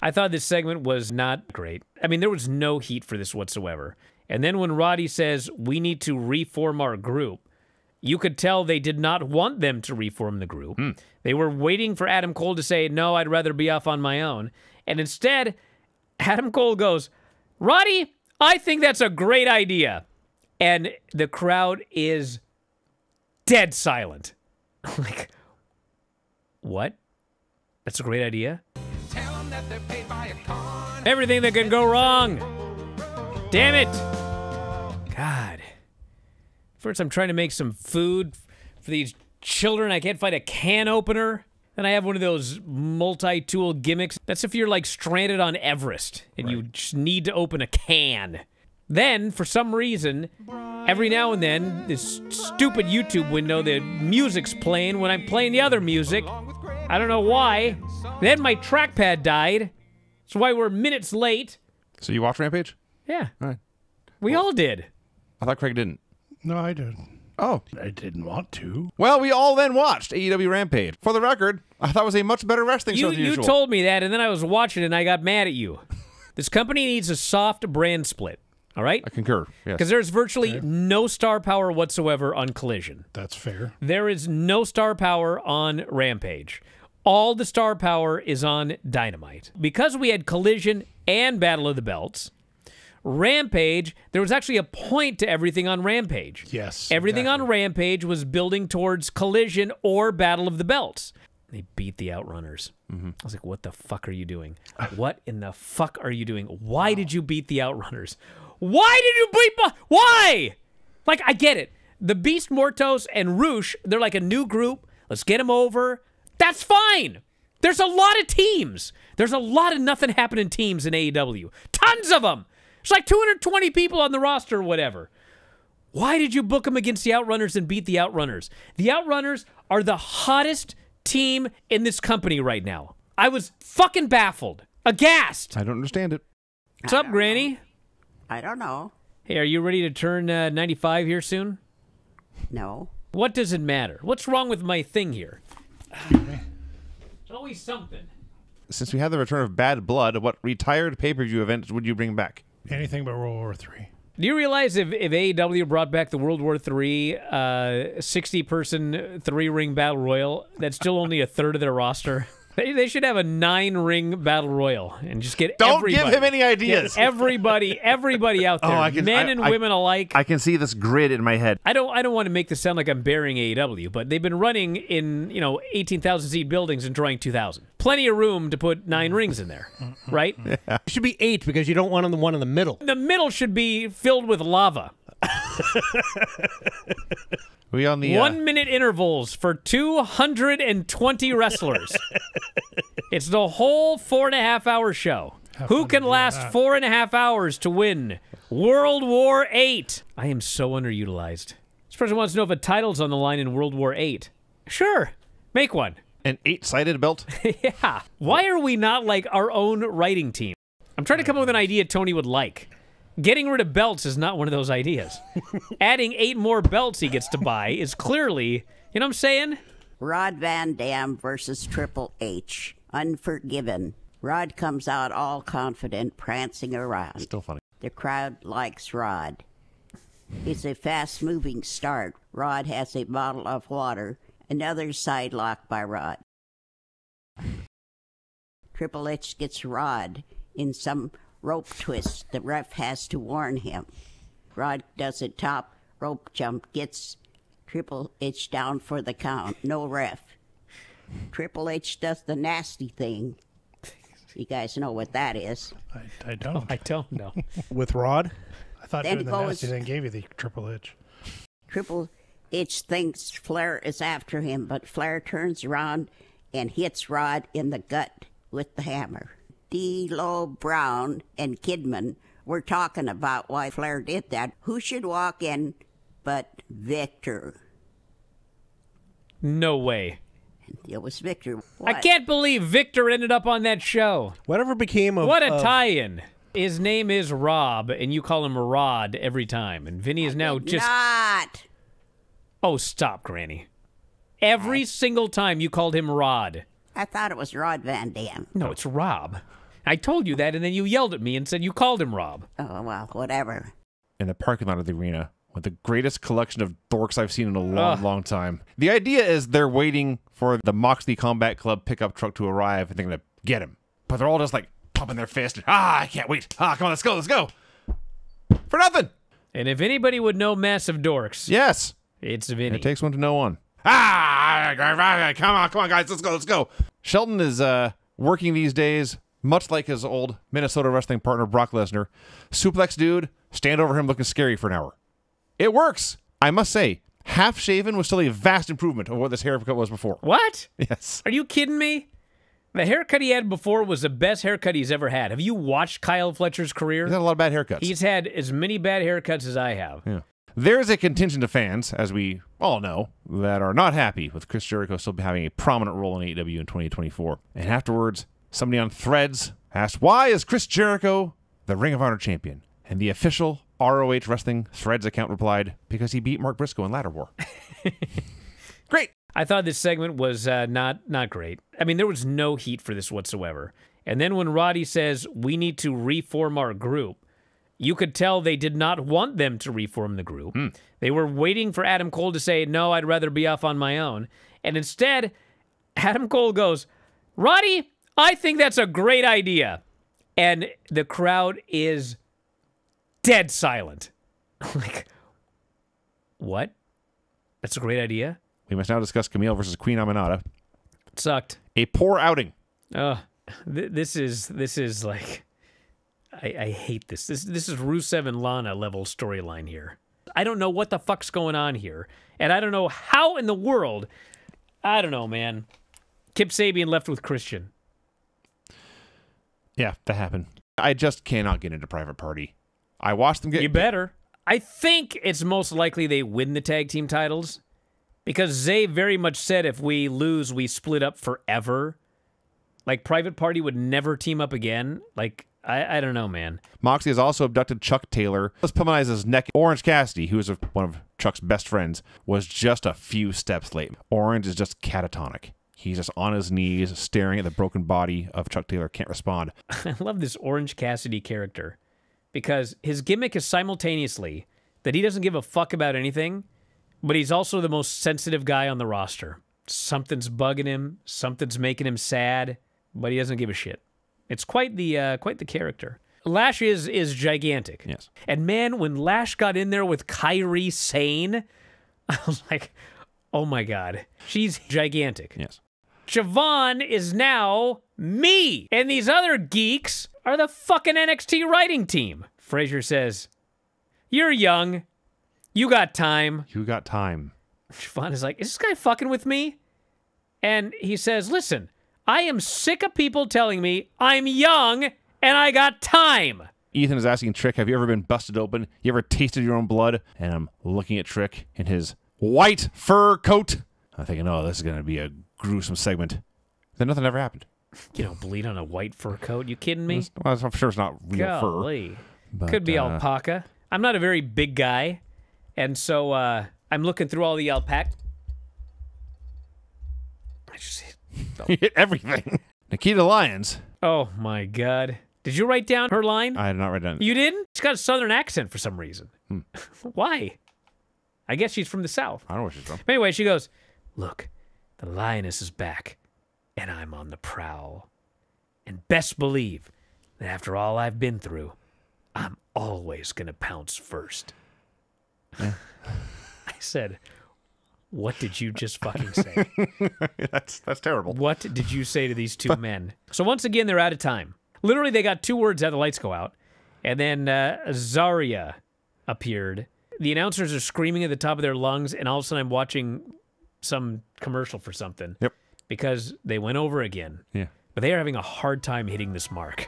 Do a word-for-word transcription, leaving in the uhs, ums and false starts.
I thought this segment was not great. I mean, there was no heat for this whatsoever. And then when Roddy says, we need to reform our group, you could tell they did not want them to reform the group. Hmm. They were waiting for Adam Cole to say, no, I'd rather be off on my own. And instead, Adam Cole goes, Roddy, I think that's a great idea. And the crowd is dead silent. Like, what? That's a great idea? Tell them that they're paid by a con. Everything that can go wrong. Damn it. God. First, I'm trying to make some food for these children. I can't find a can opener. Then I have one of those multi-tool gimmicks. That's if you're, like, stranded on Everest and right. you just need to open a can. Then, for some reason, every now and then, this stupid YouTube window, the music's playing when I'm playing the other music. I don't know why. Then my trackpad died. That's why we're minutes late. So you watched Rampage? Yeah. All right. We well, all did. I thought Craig didn't. No, I did. Oh. I didn't want to. Well, we all then watched A E W Rampage. For the record, I thought it was a much better wrestling show than usual. You told me that, and then I was watching it, and I got mad at you. This company needs a soft brand split. All right? I concur, yes. Because there's virtually okay. no star power whatsoever on Collision. That's fair. There is no star power on Rampage. All the star power is on Dynamite. Because we had Collision and Battle of the Belts, Rampage, there was actually a point to everything on Rampage. Yes. Everything exactly. on Rampage was building towards Collision or Battle of the Belts. They beat the Outrunners. Mm-hmm. I was like, what the fuck are you doing? What in the fuck are you doing? Why wow. did you beat the Outrunners? Why did you beat... Why? Like, I get it. The Beast, Mortos, and Roosh, they're like a new group. Let's get them over. That's fine. There's a lot of teams. There's a lot of nothing happening teams in A E W. Tons of them. It's like two hundred twenty people on the roster or whatever. Why did you book them against the Outrunners and beat the Outrunners? The Outrunners are the hottest team in this company right now. I was fucking baffled. Aghast. I don't understand it. What's up, Granny? Know. I don't know. Hey, are you ready to turn uh, ninety-five here soon? No. What does it matter? What's wrong with my thing here? There's always something. Since we had the return of Bad Blood, what retired pay-per-view event would you bring back? Anything but World War Three. Do you realize if, if A E W brought back the World War Three uh, sixty-person three-ring battle royal, that's still only a third of their roster? They should have a nine-ring battle royal and just get Don't everybody. Don't give him any ideas. Get everybody, everybody out there, oh, I can, men I, and I, women alike. I can see this grid in my head. I don't, I don't want to make this sound like I'm burying A E W, but they've been running in, you know, eighteen thousand seat buildings and drawing two thousand. Plenty of room to put nine rings in there, right? Yeah. It should be eight because you don't want the one in the middle. The middle should be filled with lava. We on the one uh... minute intervals for two hundred twenty wrestlers. It's the whole four and a half hour show. Have Who can last that. four and a half hours to win World War Eight? I am so underutilized. This person wants to know if a title's on the line in World War Eight. Sure, make one. An eight-sided belt? Yeah. Why are we not like our own writing team? I'm trying to come up with an idea Tony would like. Getting rid of belts is not one of those ideas. Adding eight more belts he gets to buy is clearly, you know what I'm saying? Rod Van Dam versus Triple H. Unforgiven. Rod comes out all confident, prancing around. Still funny. The crowd likes Rod. It's a fast-moving start. Rod has a bottle of water. Another sidelock by Rod. Triple H gets Rod in some... rope twist. The ref has to warn him. Rod does a top rope jump, gets Triple H down for the count. No ref. Triple H does the nasty thing. You guys know what that is. I, I don't. Oh, I don't know. With Rod? I thought then doing the goes, nasty thing gave you the Triple H. Triple H thinks Flair is after him, but Flair turns around and hits Rod in the gut with the hammer. D'Lo Brown and Kidman were talking about why Flair did that. Who should walk in but Victor? No way. It was Victor. What? I can't believe Victor ended up on that show. Whatever became of... What a uh, tie-in. His name is Rob, and you call him Rod every time. And Vinny is I now just... not. Oh, stop, Granny. Every I... single time you called him Rod. I thought it was Rod Van Dam. No, it's Rob. I told you that, and then you yelled at me and said you called him Rob. Oh, well, whatever. In the parking lot of the arena, with the greatest collection of dorks I've seen in a long, Ugh. long time. The idea is they're waiting for the Moxley Combat Club pickup truck to arrive, and they're going to get him. But they're all just, like, pumping their fist. And, ah, I can't wait. Ah, come on, let's go, let's go. For nothing. And if anybody would know massive dorks. Yes. It's Vinny. It takes one to know one. Ah, come on, come on, guys, let's go, let's go. Shelton is uh, working these days, much like his old Minnesota wrestling partner, Brock Lesnar. Suplex dude, stand over him looking scary for an hour. It works. I must say, half-shaven was still a vast improvement over what this haircut was before. What? Yes. Are you kidding me? The haircut he had before was the best haircut he's ever had. Have you watched Kyle Fletcher's career? He's had a lot of bad haircuts. He's had as many bad haircuts as I have. Yeah. There's a contingent of fans, as we all know, that are not happy with Chris Jericho still having a prominent role in A E W in twenty twenty-four. And afterwards, somebody on Threads asked, why is Chris Jericho the Ring of Honor champion? And the official R O H Wrestling Threads account replied, because he beat Mark Briscoe in Ladder War. Great. I thought this segment was uh, not, not great. I mean, there was no heat for this whatsoever. And then when Roddy says, we need to reform our group, you could tell they did not want them to reform the group. Mm. They were waiting for Adam Cole to say, no, I'd rather be off on my own. And instead, Adam Cole goes, Roddy, I think that's a great idea. And the crowd is dead silent. Like, what? That's a great idea? We must now discuss Camille versus Queen Aminata. It sucked. A poor outing. Uh, th this is, this is like... I, I hate this. This this is Rusev and Lana level storyline here. I don't know what the fuck's going on here. And I don't know how in the world. I don't know, man. Kip Sabian left with Christian. Yeah, that happened. I just cannot get into Private Party. I watched them get... You better. I think it's most likely they win the tag team titles. Because Zay very much said if we lose, we split up forever. Like, Private Party would never team up again. Like... I, I don't know, man. Moxley has also abducted Chuck Taylor. Let's pummelize his neck. Orange Cassidy, who is a, one of Chuck's best friends, was just a few steps late. Orange is just catatonic. He's just on his knees, staring at the broken body of Chuck Taylor. Can't respond. I love this Orange Cassidy character because his gimmick is simultaneously that he doesn't give a fuck about anything, but he's also the most sensitive guy on the roster. Something's bugging him. Something's making him sad, but he doesn't give a shit. It's quite the uh, quite the character. Lash is is gigantic. Yes. And man, when Lash got in there with Kairi Sane, I was like, oh my god, she's gigantic. Yes. Javon is now me, and these other geeks are the fucking N X T writing team. Frazier says, "You're young, you got time." You got time. Javon is like, "Is this guy fucking with me?" And he says, "Listen. I am sick of people telling me I'm young and I got time." Ethan is asking Trick, have you ever been busted open? You ever tasted your own blood? And I'm looking at Trick in his white fur coat. I'm thinking, oh, this is going to be a gruesome segment. Then nothing ever happened. You don't bleed on a white fur coat? You kidding me? Well, I'm sure it's not real Golly. fur. But, Could be uh, alpaca. I'm not a very big guy. And so uh, I'm looking through all the alpaca. I just hit. You hit everything. Nikita Lyons. Oh, my God. Did you write down her line? I did not write down. You didn't? She's got a southern accent for some reason. Hmm. Why? I guess she's from the South. I don't know where she's from. But anyway, she goes, look, the lioness is back, and I'm on the prowl. And best believe that after all I've been through, I'm always going to pounce first. Yeah. I said... What did you just fucking say? that's that's terrible. What did you say to these two men? So once again, they're out of time. Literally, they got two words out, the lights go out. And then uh, Zarya appeared. The announcers are screaming at the top of their lungs, and all of a sudden I'm watching some commercial for something. Yep. Because they went over again. Yeah. But they are having a hard time hitting this mark.